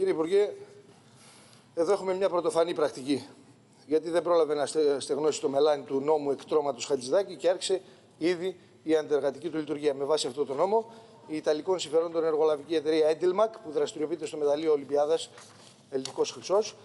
Κύριε Υπουργέ, εδώ έχουμε μια πρωτοφανή πρακτική. Γιατί δεν πρόλαβε να στεγνώσει το μελάνι του νόμου εκτρώματος Χατζηδάκη και άρχισε ήδη η αντεργατική του λειτουργία. Με βάση αυτό το νόμο, η Ιταλικών συμφερόντων εργολαβική εταιρεία Edilmac, που δραστηριοποιείται στο μεταλλείο Ολυμπιάδας Ελληνικός Χρυσός,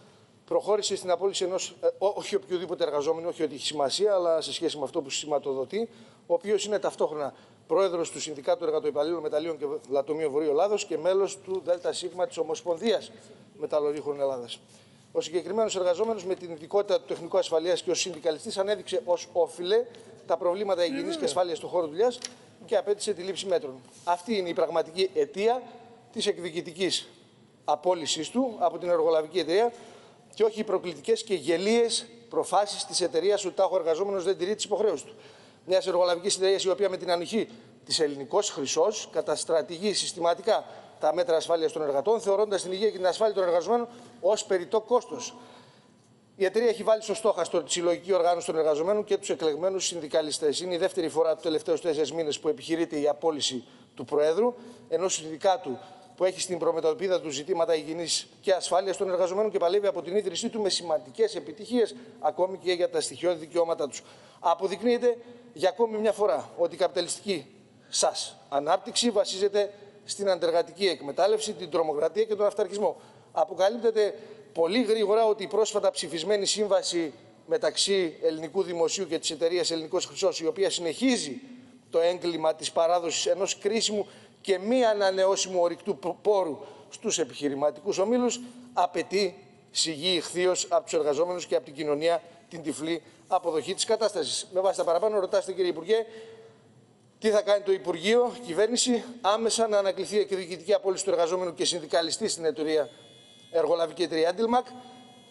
προχώρησε στην απόλυση ενός όχι οποιοδήποτε εργαζόμενου, όχι ότι έχει σημασία, αλλά σε σχέση με αυτό που σηματοδοτεί, ο οποίος είναι ταυτόχρονα πρόεδρος του Συνδικάτου Εργατουπαλλήλου Μεταλλίων και Λατομίου Βορείου Ελλάδος και μέλος του ΔΣ της Ομοσπονδίας Μεταλλορίχων Ελλάδας. Ο συγκεκριμένος εργαζόμενος, με την ειδικότητα του τεχνικού ασφαλείας και ως συνδικαλιστής, ανέδειξε ως όφιλε τα προβλήματα υγιεινής και ασφάλειας στον χώρο δουλειάς και απέτησε τη λήψη μέτρων. Αυτή είναι η πραγματική αιτία της εκδικητικής απόλυσης του από την εργολαβική εταιρεία και όχι οι προκλητικές και γελίες προφάσεις της εταιρείας ότι ο εργαζόμενος δεν τηρεί τις υποχρέωσεις του. Μια εργολαβική εταιρεία η οποία με την ανοχή της Ελληνικός Χρυσός καταστρατηγεί συστηματικά τα μέτρα ασφάλειας των εργατών, θεωρώντας την υγεία και την ασφάλεια των εργαζομένων ως περιττό κόστος. Η εταιρεία έχει βάλει στο στόχαστρο τη συλλογική οργάνωση των εργαζομένων και τους εκλεγμένους συνδικαλιστές. Είναι η δεύτερη φορά τους τελευταίους 4 μήνες που επιχειρείται η απόλυση του Προέδρου ενός συνδικάτου που έχει στην προμετωπίδα του ζητήματα υγιεινής και ασφάλειας των εργαζομένων και παλεύει από την ίδρυσή του με σημαντικές επιτυχίες, ακόμη και για τα στοιχειώδη δικαιώματά τους. Αποδεικνύεται για ακόμη μια φορά ότι η καπιταλιστική σας ανάπτυξη βασίζεται στην αντεργατική εκμετάλλευση, την τρομοκρατία και τον αυταρχισμό. Αποκαλύπτεται πολύ γρήγορα ότι η πρόσφατα ψηφισμένη σύμβαση μεταξύ Ελληνικού Δημοσίου και της εταιρείας Ελληνικός Χρυσός, η οποία συνεχίζει το έγκλημα της παράδοσης ενός κρίσιμου και μη ανανεώσιμου ορυκτού πόρου στους επιχειρηματικούς ομίλους, απαιτεί σιγή ηχθείως από τους εργαζόμενους και από την κοινωνία την τυφλή αποδοχή της κατάστασης. Με βάση τα παραπάνω, ρωτάστε, κύριε Υπουργέ, τι θα κάνει το Υπουργείο, η κυβέρνηση, άμεσα να ανακληθεί η εκδικητική απόλυση του εργαζόμενου και συνδικαλιστή στην εταιρεία εργολαβική εταιρεία Edilmac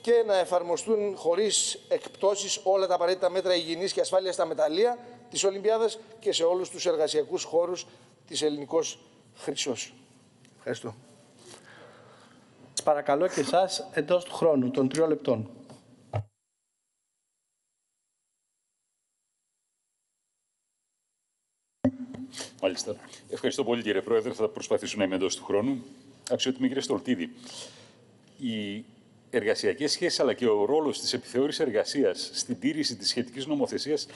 και να εφαρμοστούν χωρίς εκπτώσεις όλα τα απαραίτητα μέτρα υγιεινής και ασφάλειας στα μεταλλεία της Ολυμπιάδας και σε όλους τους εργασιακούς χώρους της Ελληνικός Χρυσός. Ευχαριστώ. Παρακαλώ και εσάς εντός του χρόνου των 3 λεπτών. Μάλιστα. Ευχαριστώ πολύ, κύριε Πρόεδρε. Θα προσπαθήσω να είμαι εντός του χρόνου. Αξιότιμη κυρία Στολτίδη, οι εργασιακές σχέσεις αλλά και ο ρόλος της επιθεώρησης εργασίας στην τήρηση της σχετικής νομοθεσίας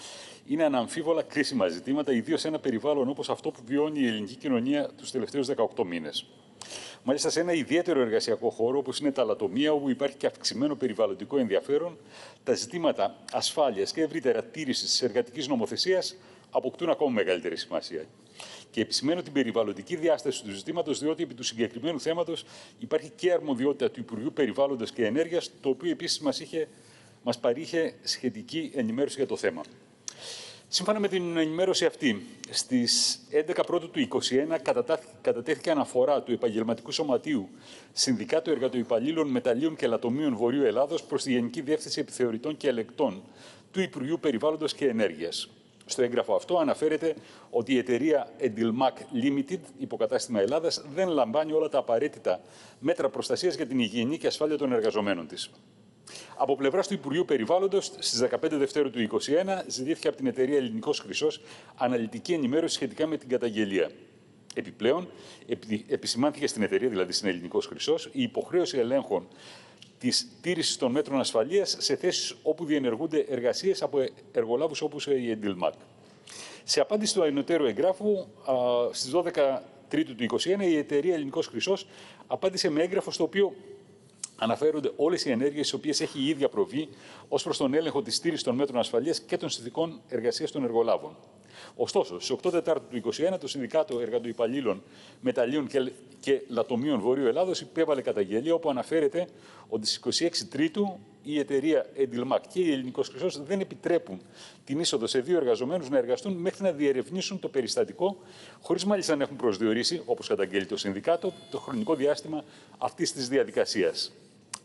είναι αναμφίβολα κρίσιμα ζητήματα, ιδίως σε ένα περιβάλλον όπως αυτό που βιώνει η ελληνική κοινωνία τους τελευταίους 18 μήνες. Μάλιστα, σε ένα ιδιαίτερο εργασιακό χώρο όπως είναι τα λατομεία, όπου υπάρχει και αυξημένο περιβαλλοντικό ενδιαφέρον, τα ζητήματα ασφάλειας και ευρύτερα τήρησης της εργατικής νομοθεσίας αποκτούν ακόμα μεγαλύτερη σημασία. Και επισημαίνω την περιβαλλοντική διάσταση του ζητήματος, διότι επί του συγκεκριμένου θέματος υπάρχει και αρμοδιότητα του Υπουργείου Περιβάλλοντος και Ενέργειας, το οποίο επίσης μας παρήχε σχετική ενημέρωση για το θέμα. Σύμφωνα με την ενημέρωση αυτή, στις 11 Πρώτου του 2021 κατατέθηκε αναφορά του Επαγγελματικού Σωματείου Συνδικάτου Εργατουπαλλήλων Μεταλλίων και Λατομίων Βορείου Ελλάδος προς τη Γενική Διεύθυνση Επιθεωρητών και Ελεκτών του Υπουργείου Περιβάλλοντος και Ενέργειας. Στο έγγραφο αυτό αναφέρεται ότι η εταιρεία Edilmac Limited, υποκατάστημα Ελλάδας, δεν λαμβάνει όλα τα απαραίτητα μέτρα προστασίας για την υγιεινή και ασφάλεια των εργαζομένων της. Από πλευράς του Υπουργείου Περιβάλλοντος, στις 15 Δευτέρου του 2021, ζητήθηκε από την εταιρεία Ελληνικός Χρυσός αναλυτική ενημέρωση σχετικά με την καταγγελία. Επιπλέον, επισημάνθηκε στην εταιρεία, δηλαδή στην Ελληνικός Χρυσός, η υποχρέωση ελέγχων της τήρησης των μέτρων ασφαλείας σε θέσεις όπου διενεργούνται εργασίες από εργολάβους όπως η Edilmac. Σε απάντηση του ανωτέρου εγγράφου, στις 12 Τρίτου του 2021, η εταιρεία Ελληνικός Χρυσός απάντησε με έγγραφο στο οποίο αναφέρονται όλες οι ενέργειες τις οποίες έχει η ίδια προβεί ως προς τον έλεγχο της τήρησης των μέτρων ασφαλείας και των συνθηκών εργασίας των εργολάβων. Ωστόσο, στις 8 Τετάρτου του 2021, το Συνδικάτο Εργατουπαλλήλων Μεταλλίων και Λατομίων Βορείου Ελλάδος υπέβαλε καταγγελία, όπου αναφέρεται ότι στις 26 Τρίτου η εταιρεία Edilmac και η Ελληνικός Χρυσός δεν επιτρέπουν την είσοδο σε 2 εργαζομένους να εργαστούν μέχρι να διερευνήσουν το περιστατικό, χωρίς μάλιστα να έχουν προσδιορίσει, όπως καταγγέλει το Συνδικάτο, το χρονικό διάστημα αυτής της διαδικασίας.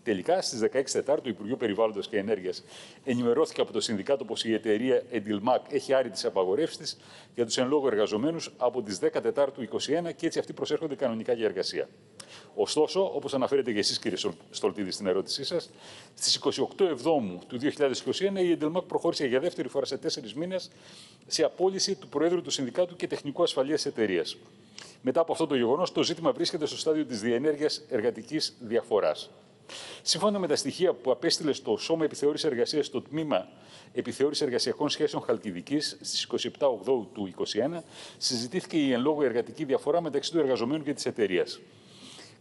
Τελικά, στις 16 Τετάρτου, το Υπουργείο Περιβάλλοντος και Ενέργειας ενημερώθηκε από το Συνδικάτο πως η εταιρεία Edilmac έχει άρει τις απαγορεύσεις της για τους εν λόγω εργαζομένους από τις 10 Τετάρτου 21 και έτσι αυτοί προσέρχονται κανονικά για εργασία. Ωστόσο, όπως αναφέρετε και εσείς, κύριε Στολτίδη, στην ερώτησή σας, στις 28 Εβδόμου του 2021 η Edilmac προχώρησε για δεύτερη φορά σε 4 μήνες σε απόλυση του Προέδρου του Συνδικάτου και Τεχνικού Ασφαλείας της εταιρείας. Μετά από αυτό το γεγονός, το ζήτημα βρίσκεται στο στάδιο της διενέργειας εργατικής διαφοράς. Σύμφωνα με τα στοιχεία που απέστειλε στο Σώμα Επιθεώρησης Εργασίας στο Τμήμα Επιθεώρησης Εργασιακών Σχέσεων Χαλκιδικής στις 27 Οκτώβου του 2021, συζητήθηκε η εν λόγω εργατική διαφορά μεταξύ του εργαζομένου και της εταιρείας.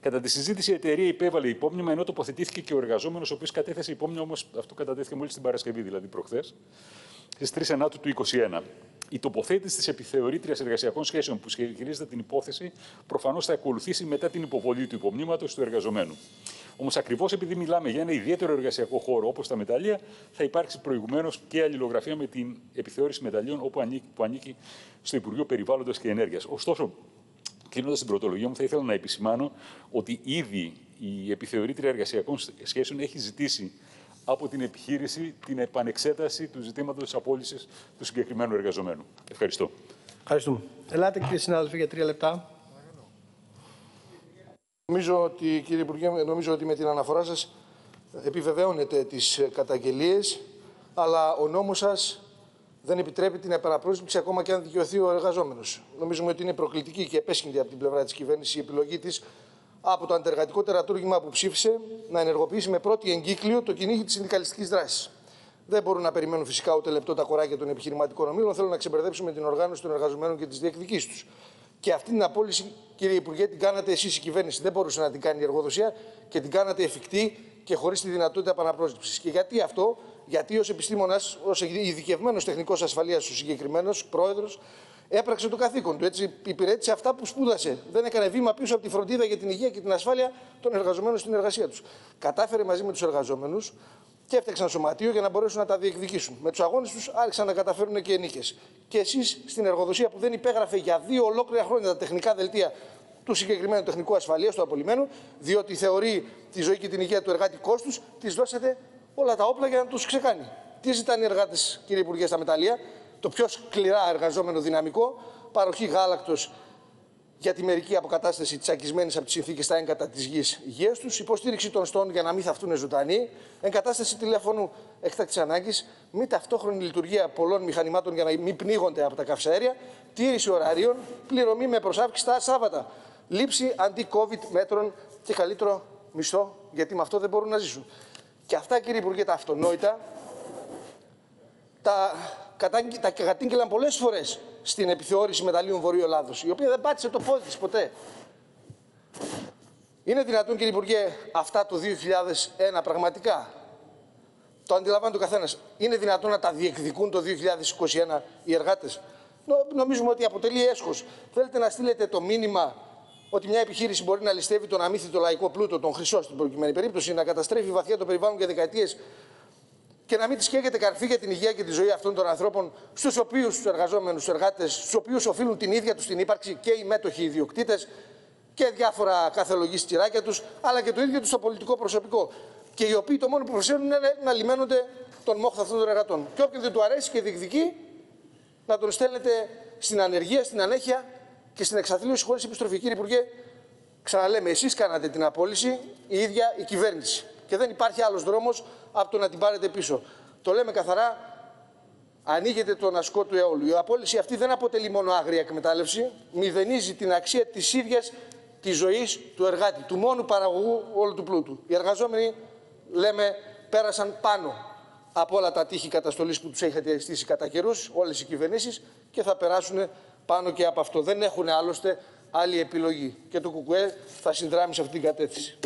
Κατά τη συζήτηση, η εταιρεία υπέβαλε υπόμνημα, ενώ τοποθετήθηκε και ο εργαζόμενος, ο οποίος κατέθεσε υπόμνημα, όμως αυτό κατατέθηκε μόλις την Παρασκευή, δηλαδή προχθές, στις 3 Ενάτου του 2021. Η τοποθέτηση της επιθεωρήτριας εργασιακών σχέσεων που σχετίζεται την υπόθεση προφανώς θα ακολουθήσει μετά την υποβολή του υπομνήματος του εργαζομένου. Όμως, ακριβώς επειδή μιλάμε για ένα ιδιαίτερο εργασιακό χώρο όπως τα μεταλλεία, θα υπάρξει προηγουμένως και αλληλογραφία με την επιθεώρηση μεταλλείων που ανήκει στο Υπουργείο Περιβάλλοντος και Ενέργειας. Ωστόσο, κλείνοντας την πρωτολογία μου, θα ήθελα να επισημάνω ότι ήδη η επιθεωρήτρια εργασιακών σχέσεων έχει ζητήσει από την επιχείρηση την επανεξέταση του ζητήματος της απόλυσης του συγκεκριμένου εργαζομένου. Ευχαριστώ. Ευχαριστούμε. Ελάτε, κύριε συνάδελφε, για 3 λεπτά. Νομίζω ότι, κύριε Υπουργέ, με την αναφορά σας επιβεβαιώνετε τις καταγγελίες, αλλά ο νόμος σας δεν επιτρέπει την επαναπρόσληψη ακόμα και αν δικαιωθεί ο εργαζόμενος. Νομίζουμε ότι είναι προκλητική και επέσχυντη από την πλευρά της κυβέρνησης η επιλογή της από το αντεργατικό τερατούργημα που ψήφισε να ενεργοποιήσει με πρώτη εγκύκλιο το κυνήγι της συνδικαλιστικής δράσης. Δεν μπορούν να περιμένουν φυσικά ούτε λεπτό τα κοράκια των επιχειρηματικών ομίλων, θέλουν να ξεμπερδέψουν την οργάνωση των εργαζομένων και τις διεκδικήσεις τους. Και αυτή την απόλυση, κύριε Υπουργέ, την κάνατε εσείς η κυβέρνηση. Δεν μπορούσε να την κάνει η εργοδοσία και την κάνατε εφικτή και χωρίς τη δυνατότητα επαναπρόσληψης. Και γιατί αυτό? Γιατί ως επιστήμονας, ως ειδικευμένος τεχνικός ασφαλείας, ο συγκεκριμένος πρόεδρος έπραξε το καθήκον του. Έτσι, υπηρέτησε αυτά που σπούδασε. Δεν έκανε βήμα πίσω από τη φροντίδα για την υγεία και την ασφάλεια των εργαζομένων στην εργασία τους. Κατάφερε μαζί με τους εργαζόμενους και έφτιαξαν σωματείο για να μπορέσουν να τα διεκδικήσουν. Με τους αγώνες τους άρχισαν να καταφέρουν και νίκες. Και εσείς στην εργοδοσία που δεν υπέγραφε για 2 ολόκληρα χρόνια τα τεχνικά δελτία του συγκεκριμένου τεχνικού ασφαλείας, του απολυμμένου, διότι θεωρεί τη ζωή και την υγεία του εργάτη κόστους, της δώσατε όλα τα όπλα για να τους ξεκάνει. Τι ζητάνε οι εργάτες, κύριε Υπουργέ, στα μεταλλεία? Το πιο σκληρά εργαζόμενο δυναμικό, παροχή γάλακτος για τη μερική αποκατάσταση τσακισμένης από τις συνθήκες στα έγκατα της γης υγείας τους, υποστήριξη των στόχων για να μην θαυτούν ζωντανοί, εγκατάσταση τηλέφωνου έκτακτης ανάγκης, μη ταυτόχρονη λειτουργία πολλών μηχανημάτων για να μην πνίγονται από τα καυσαέρια, τήρηση ωραρίων, πληρωμή με προσάυξη τα Σάββατα, λήψη αντι-COVID μέτρων και καλύτερο μισθό, γιατί με αυτό δεν μπορούν να ζήσουν. Και αυτά, κύριε Υπουργέ, τα αυτονόητα τα κατήγγειλαν πολλές φορές στην επιθεώρηση μεταλλείων Βορείου Ελλάδος, η οποία δεν πάτησε το πόδι της ποτέ. Είναι δυνατόν, κύριε Υπουργέ, αυτά το 2001 πραγματικά? Το αντιλαμβάνεται ο καθένας. Είναι δυνατόν να τα διεκδικούν το 2021 οι εργάτες? Νομίζουμε ότι αποτελεί έσχος. Θέλετε να στείλετε το μήνυμα ότι μια επιχείρηση μπορεί να ληστεύει τον αμύθιτο λαϊκό πλούτο, τον χρυσό στην προκειμένη περίπτωση, να καταστρέφει βαθιά το περιβάλλον για δεκαετίες και να μην τη καίγεται καρφί για την υγεία και τη ζωή αυτών των ανθρώπων, στους οποίους τους εργαζόμενους εργάτες, στους οποίους οφείλουν την ίδια τους την ύπαρξη και οι μέτοχοι ιδιοκτήτες και διάφορα καθελογής τσιράκια τους, αλλά και το ίδιο τους το πολιτικό προσωπικό. Και οι οποίοι το μόνο που προσφέρουν είναι να λιμένονται τον μόχθο αυτών των εργατών. Και όποιον δεν του αρέσει και διεκδικεί, να τον στέλνετε στην ανεργία, στην ανέχεια και στην εξαθλίωση χωρίς επιστροφή. Κύριε Υπουργέ, ξαναλέμε, εσείς κάνατε την απόλυση, η ίδια η κυβέρνηση. Και δεν υπάρχει άλλος δρόμος από το να την πάρετε πίσω. Το λέμε καθαρά, ανοίγετε τον ασκό του αιώλου. Η απόλυση αυτή δεν αποτελεί μόνο άγρια εκμετάλλευση, μηδενίζει την αξία της ίδιας της ζωής του εργάτη, του μόνου παραγωγού όλου του πλούτου. Οι εργαζόμενοι, λέμε, πέρασαν πάνω από όλα τα τείχη καταστολής που τους έχετε αισθήσει κατά καιρούς, όλες οι κυβερνήσεις, και θα περάσουν πάνω και από αυτό. Δεν έχουν άλλωστε άλλη επιλογή. Και το ΚΚΕ θα συνδράμει σε αυτή την κατεύθυνση.